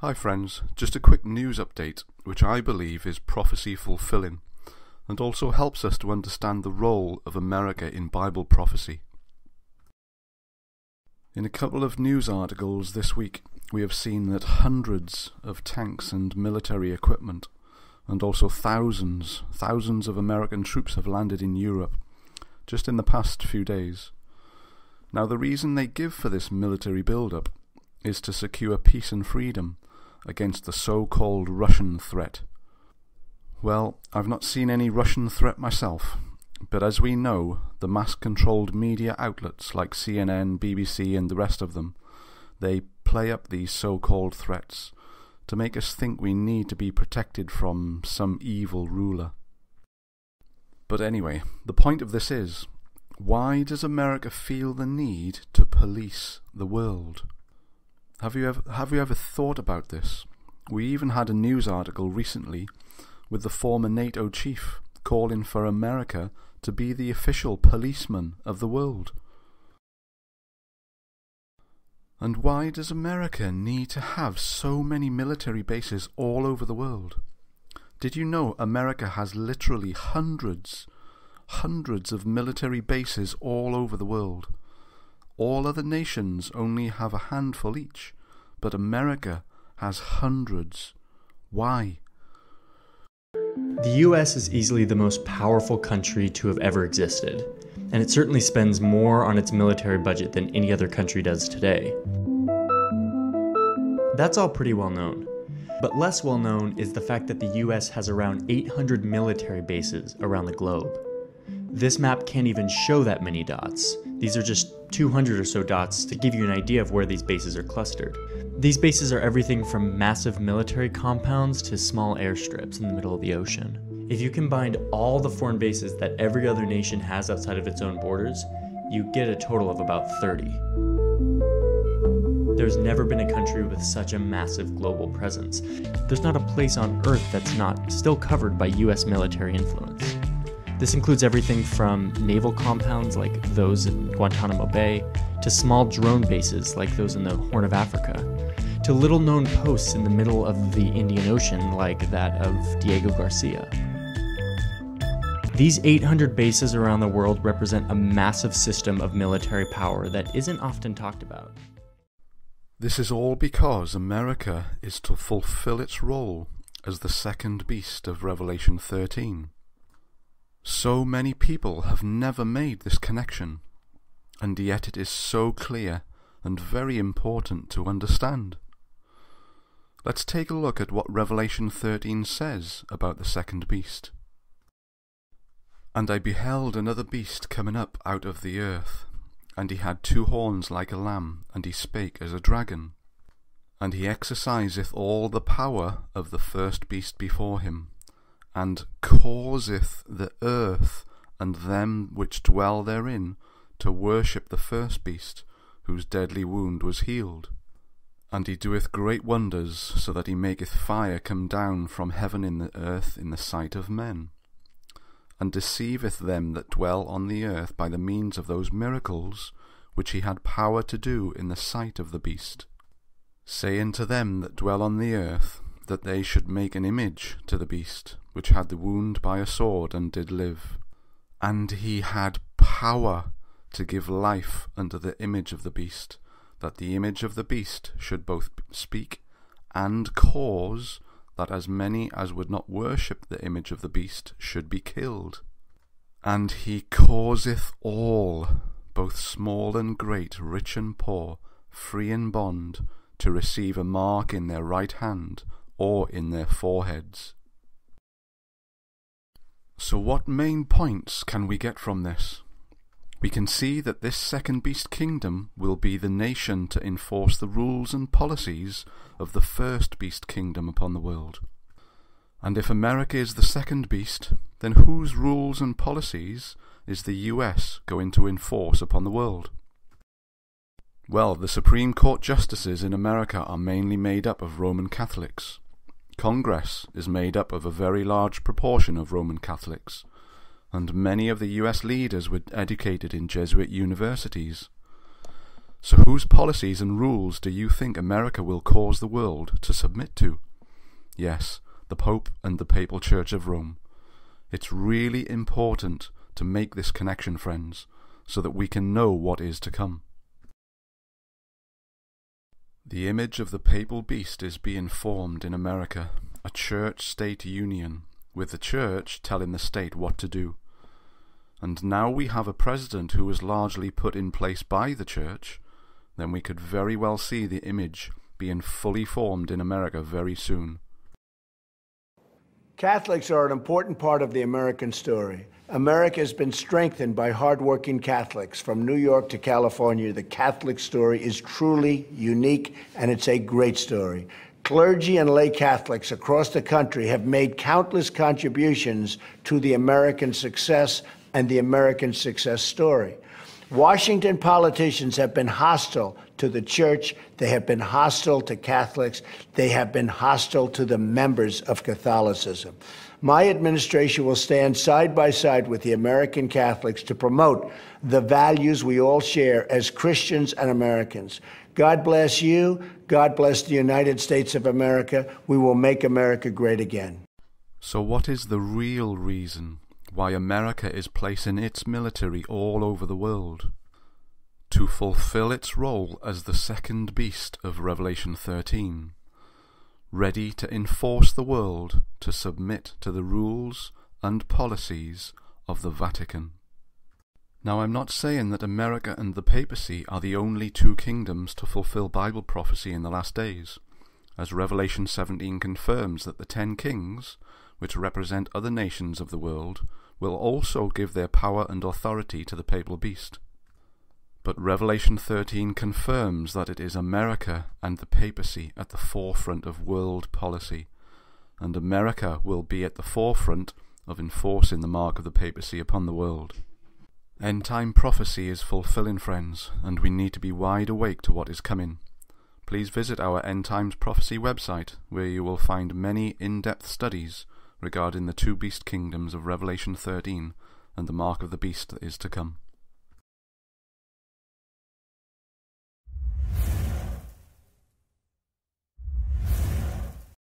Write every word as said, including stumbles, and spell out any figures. Hi friends, just a quick news update which I believe is prophecy fulfilling and also helps us to understand the role of America in Bible prophecy. In a couple of news articles this week we have seen that hundreds of tanks and military equipment and also thousands, thousands of American troops have landed in Europe just in the past few days. Now the reason they give for this military build-up is to secure peace and freedom against the so-called Russian threat. Well, I've not seen any Russian threat myself, but as we know, the mass-controlled media outlets like C N N, B B C and the rest of them, they play up these so-called threats to make us think we need to be protected from some evil ruler. But anyway, the point of this is, why does America feel the need to police the world? Have you ever, have you ever thought about this? We even had a news article recently with the former NATO chief calling for America to be the official policeman of the world. And why does America need to have so many military bases all over the world? Did you know America has literally hundreds, hundreds of military bases all over the world? All other nations only have a handful each, but America has hundreds. Why? The U S is easily the most powerful country to have ever existed, and it certainly spends more on its military budget than any other country does today. That's all pretty well known, but less well known is the fact that the U S has around eight hundred military bases around the globe. This map can't even show that many dots. These are just two hundred or so dots to give you an idea of where these bases are clustered. These bases are everything from massive military compounds to small airstrips in the middle of the ocean. If you combined all the foreign bases that every other nation has outside of its own borders, you get a total of about thirty. There's never been a country with such a massive global presence. There's not a place on Earth that's not still covered by U S military influence. This includes everything from naval compounds like those in Guantanamo Bay, to small drone bases like those in the Horn of Africa, to little known posts in the middle of the Indian Ocean like that of Diego Garcia. These eight hundred bases around the world represent a massive system of military power that isn't often talked about. This is all because America is to fulfill its role as the second beast of Revelation thirteen. So many people have never made this connection, and yet it is so clear and very important to understand. Let's take a look at what Revelation thirteen says about the second beast. "And I beheld another beast coming up out of the earth, and he had two horns like a lamb, and he spake as a dragon. And he exerciseth all the power of the first beast before him, and causeth the earth and them which dwell therein to worship the first beast, whose deadly wound was healed. And he doeth great wonders, so that he maketh fire come down from heaven in the earth in the sight of men, and deceiveth them that dwell on the earth by the means of those miracles which he had power to do in the sight of the beast, saying to them that dwell on the earth, that they should make an image to the beast, which had the wound by a sword and did live. And he had power to give life unto the image of the beast, that the image of the beast should both speak and cause that as many as would not worship the image of the beast should be killed. And he causeth all, both small and great, rich and poor, free and bond, to receive a mark in their right hand, or in their foreheads." So what main points can we get from this? We can see that this second beast kingdom will be the nation to enforce the rules and policies of the first beast kingdom upon the world. And if America is the second beast, then whose rules and policies is the U S going to enforce upon the world? Well, the Supreme Court justices in America are mainly made up of Roman Catholics. Congress is made up of a very large proportion of Roman Catholics, and many of the U S leaders were educated in Jesuit universities. So whose policies and rules do you think America will cause the world to submit to? Yes, the Pope and the Papal Church of Rome. It's really important to make this connection, friends, so that we can know what is to come. The image of the papal beast is being formed in America, a church-state union, with the church telling the state what to do. And now we have a president who was largely put in place by the church, then we could very well see the image being fully formed in America very soon. Catholics are an important part of the American story. America has been strengthened by hardworking Catholics. From New York to California, the Catholic story is truly unique, and it's a great story. Clergy and lay Catholics across the country have made countless contributions to the American success and the American success story. Washington politicians have been hostile to the church. They have been hostile to Catholics. They have been hostile to the members of Catholicism. My administration will stand side by side with the American Catholics to promote the values we all share as Christians and Americans. God bless you. God bless the United States of America. We will make America great again. So what is the real reason why America is placing its military all over the world? To fulfill its role as the second beast of Revelation thirteen, ready to enforce the world to submit to the rules and policies of the Vatican. Now, I'm not saying that America and the papacy are the only two kingdoms to fulfill Bible prophecy in the last days, as Revelation seventeen confirms that the ten kings, which represent other nations of the world, will also give their power and authority to the papal beast. But Revelation thirteen confirms that it is America and the papacy at the forefront of world policy, and America will be at the forefront of enforcing the mark of the papacy upon the world. End-time prophecy is fulfilling, friends, and we need to be wide awake to what is coming. Please visit our End-Times-Prophecy website, where you will find many in-depth studies regarding the two beast kingdoms of Revelation thirteen and the mark of the beast that is to come.